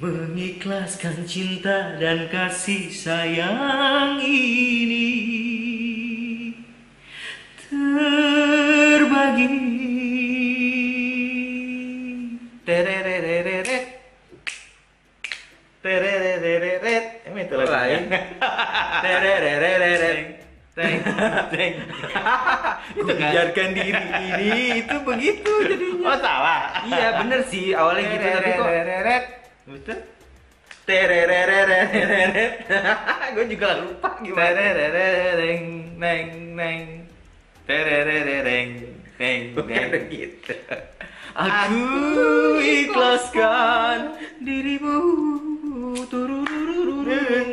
mengikhlaskan cinta dan kasih sayang ini terbagi. Tererereret, tererereret, emang itu lagi. Tererereret. Teng. Itu kan? Biarkan diri ini itu begitu jadinya. Oh salah. Iya bener sih awalnya gitu tapi kok. Tereret. Betul. Tereret. Gue juga lupa gimana. Tereret neng. Tereret neng. Bener gitu. Aku ikhlaskan dirimu turururururun.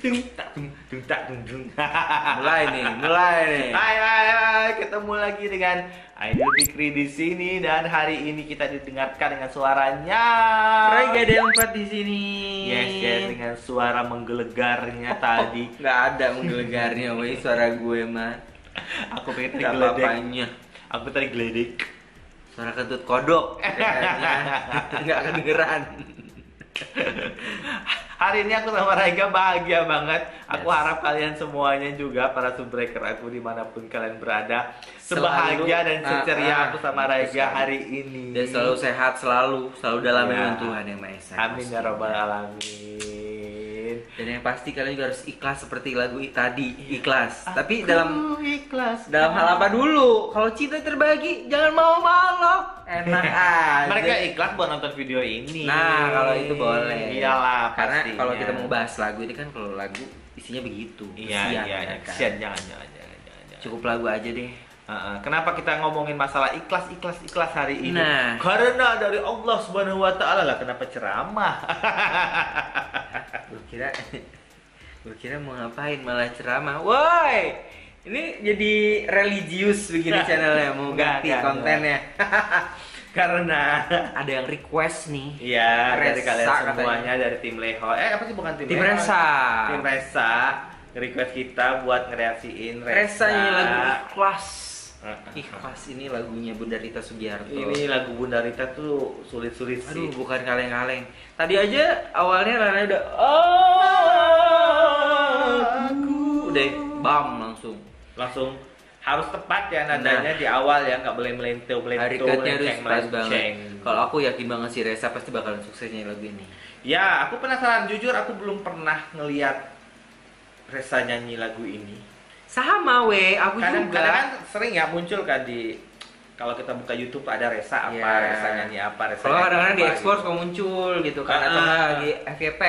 Tung tak tung. mulai nih. Hai, ketemu lagi dengan IDB Credi di sini dan hari ini kita didengarkan dengan suaranya Raiga DA4 di sini. Yes, dengan suara menggelegarnya tadi. Enggak ada menggelegarnya, woi suara gue mah. Aku pengen tergeledek. Aku tadi geledek. Suara kentut kodok. Enggak kedengeran. Hari ini aku sama Raiga bahagia banget. Aku harap kalian semuanya juga para subscriber aku dimanapun kalian berada sebahagia dan seceria aku sama Raiga hari ini. Dan selalu sehat selalu dalam lindungan Tuhan yang Maha Esa. Amin ya Rabbal Alamin. Dan yang pasti kalian juga harus ikhlas seperti lagu tadi, ikhlas. Tapi dalam ikhlas dalam hal apa dulu? Kalau cinta terbagi jangan mau-mau. Enak aja. Mereka ikhlas buat nonton video ini. Nah, kalau itu boleh. Iyalah, karena pastinya. Kalau kita mau bahas lagu ini kan kalau lagu isinya begitu. Iya. Kesian jangan. Cukup lagu aja deh. Kenapa kita ngomongin masalah ikhlas hari ini? Nah, karena dari Allah Subhanahu wa taala lah kenapa ceramah. Gue kira mau ngapain malah ceramah. Woi. Ini jadi religius begini channelnya, mau ganti kontennya. Karena ada yang request nih. Iya, dari kalian semuanya dari tim Leho. Apa sih bukan tim Leho? Tim Ressa nge-request kita buat ngereaksiin Ressa ini lagu ikhlas. Ikhlas ini lagunya Bunda Rita Sugiarto. Ini lagu Bunda Rita tuh sulit-sulit sih. Aduh, bukan kaleng-kaleng. Tadi aja awalnya Rana udah aku udah bam langsung harus tepat ya nadanya di awal ya, nggak boleh melentur harus pas banget. Kalau aku yakin banget si Ressa pasti bakalan suksesnya lagu ini ya. Aku penasaran, jujur aku belum pernah ngelihat Ressa nyanyi lagu ini. Sama we, aku kadang kan sering ya muncul kan di kalau kita buka YouTube ada Ressa apa, Ressa nyanyi apa, Ressa. Kalau kadang-kadang di ekspor suka muncul gitu kan, atau lagi FYP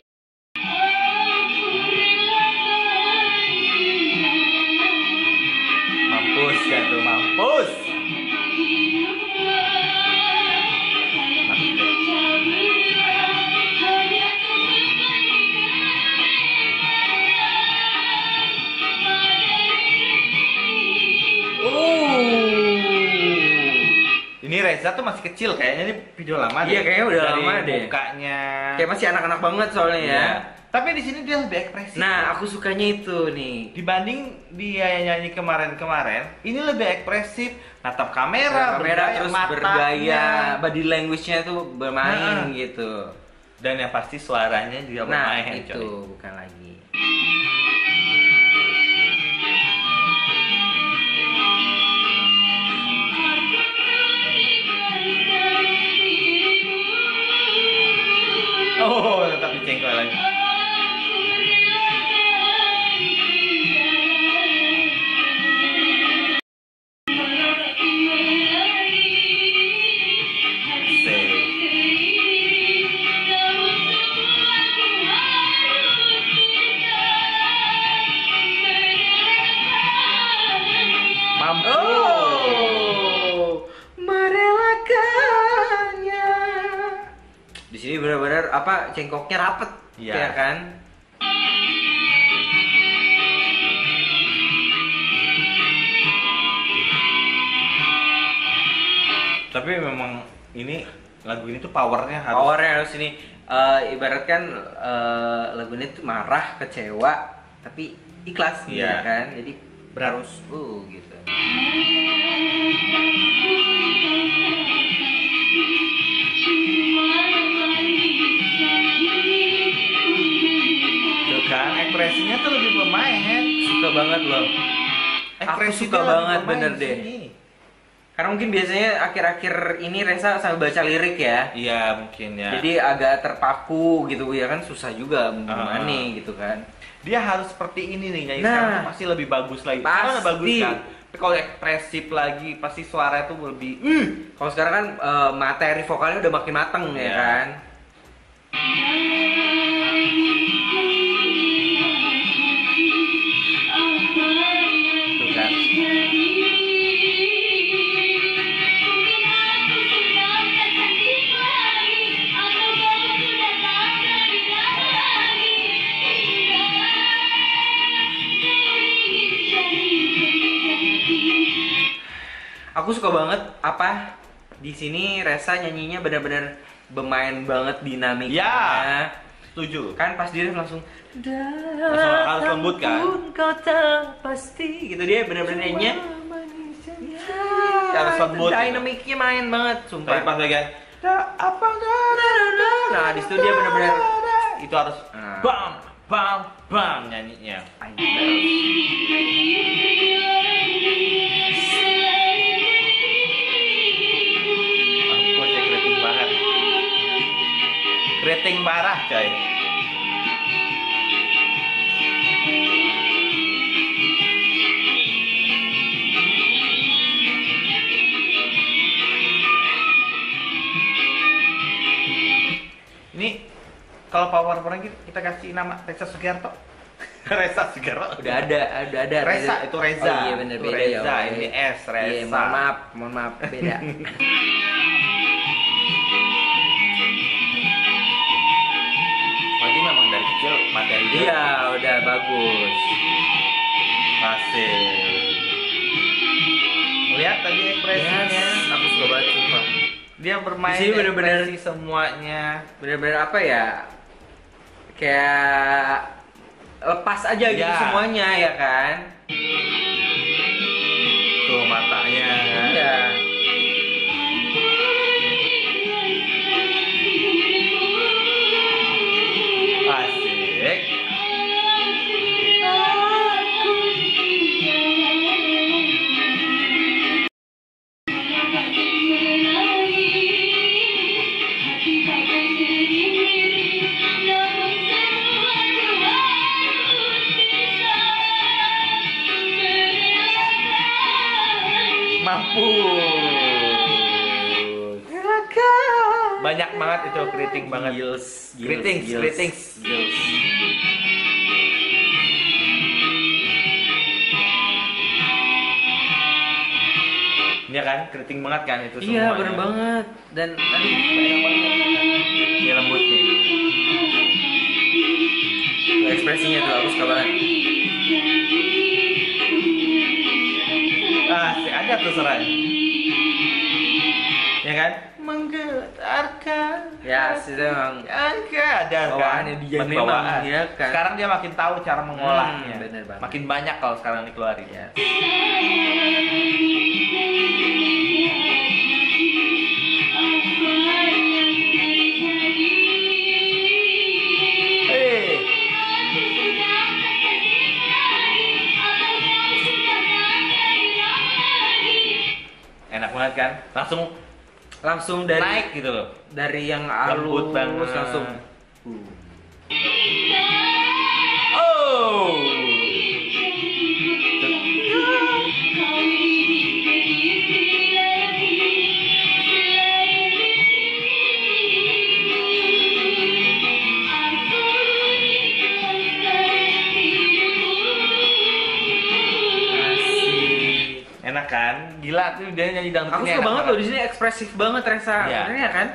Mampus ya tuh, mampus. Ini Reza tuh masih kecil, kayaknya ini video lama deh. Iya, kayaknya udah lama deh. Mukanya kayak masih anak-anak banget soalnya ya. Tapi di sini dia lebih ekspresif. Nah, aku sukanya itu nih. Dibanding dia nyanyi kemarin-kemarin, ini lebih ekspresif. Natap kamera, terus bergaya, body language-nya tuh bermain gitu. Dan yang pasti suaranya juga bermain. Nah, itu bukan lagi. Oh, tetap dicengkel lagi. Apa cengkoknya rapet ya, ya kan? Tapi memang ini lagu ini tuh powernya harus ini ibaratkan lagu ini tuh marah, kecewa tapi ikhlas gitu ya kan? Jadi berarus gitu. Ekspresinya tuh lebih bermain. Suka banget loh. Aku suka banget bener deh. Karena mungkin biasanya akhir-akhir ini Ressa sambil baca lirik ya. Iya mungkin ya. Jadi agak terpaku gitu ya kan, susah juga gimana gitu kan. Dia harus seperti ini nih nyanyi sekarang pasti lebih bagus lagi. Pasti bagus kan. Tapi kalau ekspresif lagi pasti suara tuh lebih. Kalau sekarang kan materi vokalnya udah makin mateng ya kan. Aku suka banget apa di sini Ressa nyanyinya benar-benar bermain banget dinamikanya. Ya, setuju. Kan pas dia langsung harus lembut kan. Kau pasti gitu dia benar-benar nyanyinya. Harus lembut. Dinamiknya main banget, sumpah. Tapi pas lagi apa nah, di situ dia benar-benar itu harus bam bam bam nyanyinya. Rating parah coy. Ini kalau power-power kita kasih nama Ressa Sugiarto. Ressa Sugiarto udah ada Ressa itu Reza. Oh iya bener beda Reza, ya. Ini S Reza. Iya, mohon maaf beda. Iya, udah bagus. Pasir. Lihat tadi ekspresinya. Yes. Aku suka banget sumpah. Dia bermain di sini bener-bener semuanya. Bener-bener apa ya? Kayak lepas aja ya, gitu semuanya ya kan. Tuh matanya. Iya. Asik. Banyak banget itu keriting banget. Keriting. Iya kan, keriting banget kan itu semuanya. Iya, bener banget. Dan aduh, dia lembut nih. Ekspresinya tuh aku suka banget. Ah, ada tuh serai. Ya kan? Menggetarkan. Ya, sedang ada kan dia memang ya kan. Sekarang dia makin tahu cara mengolahnya. Bener banget. Makin banyak kalau sekarang dikeluarin ya. Enak banget kan, langsung dari naik gitu loh, dari yang halus langsung oh enak kan? Gila tuh dia nyanyi dangdut. Aku suka banget loh di sini, ekspresif banget Ressa. Iya yeah. Kan?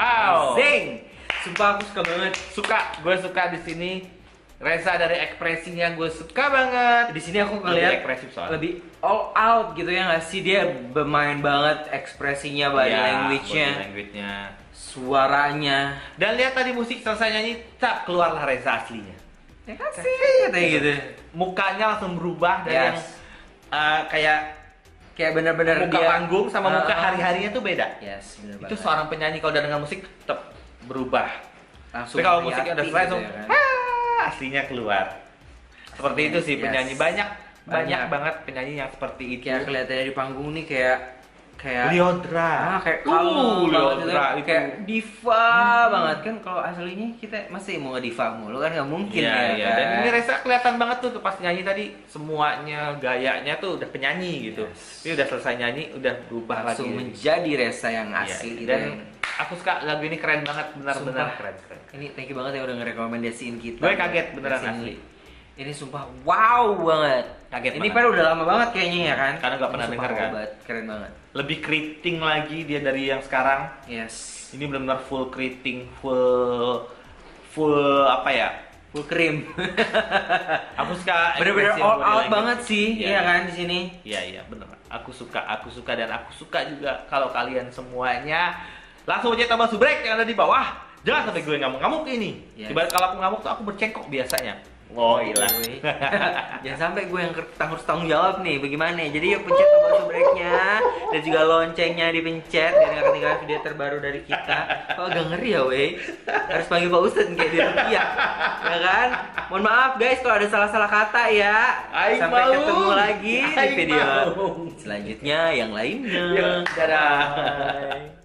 Wow, zing. Sumpah aku suka banget. Gue suka di sini. Ressa dari ekspresinya gue suka banget. Di sini aku ngeliat lebih all out gitu ya nggak sih, dia bermain banget ekspresinya, body ya, language-nya, suaranya. Dan lihat tadi musik selesai nyanyi, tak keluarlah Ressa aslinya. Ya kasih kayak gitu. Mukanya langsung berubah dari yang kayak benar-benar muka panggung sama muka hari-harinya tuh beda. Yes, bener banget. Itu seorang penyanyi kalau udah dengan musik tetap berubah. Tapi kalau musiknya udah selesai langsung aslinya keluar. Seperti itu sih penyanyi banyak banget penyanyi yang seperti itu. Kayak kelihatannya di panggung nih kayak Liotra. Kayak Liotra itu kayak diva banget kan, kalau aslinya kita masih mau diva mulu kan nggak mungkin ya. Dan ini Ressa kelihatan banget tuh pas nyanyi tadi, semuanya gayanya tuh udah penyanyi gitu. Dia udah selesai nyanyi udah berubah lagi. Langsung menjadi Ressa yang asli gitu. Dan aku suka lagu ini, keren banget benar-benar keren. Ini thank you banget ya udah ngerekomendasiin kita. Gue kaget beneran asli. Ini sumpah wow banget. Kaget ini padahal udah lama banget kayaknya ya kan? Karena gak pernah denger kan? Keren banget. Lebih keriting lagi dia dari yang sekarang. Yes. Ini benar-benar full keriting, full apa ya? Full krim. Aku suka. Bener-bener all out banget sih, iya kan di sini? Iya bener. Aku suka dan aku suka juga kalau kalian semuanya langsung aja tambah subrek yang ada di bawah. Jangan sampai gue ngamuk-ngamuk ini. Sebab kalau aku ngamuk tuh aku bercengkok biasanya. Oh gila. Jangan sampai gue yang tanggung jawab nih, bagaimana? Jadi yuk pencet tombol subscribe-nya dan juga loncengnya dipencet biar gak ketinggalan video terbaru dari kita. Kok agak ngeri ya, weh. Harus panggil Pak Ustadz kayak di Rupiah. Ya kan? Mohon maaf guys kalau ada salah-salah kata ya. Sampai ketemu lagi di video selanjutnya yang lainnya. Dadah.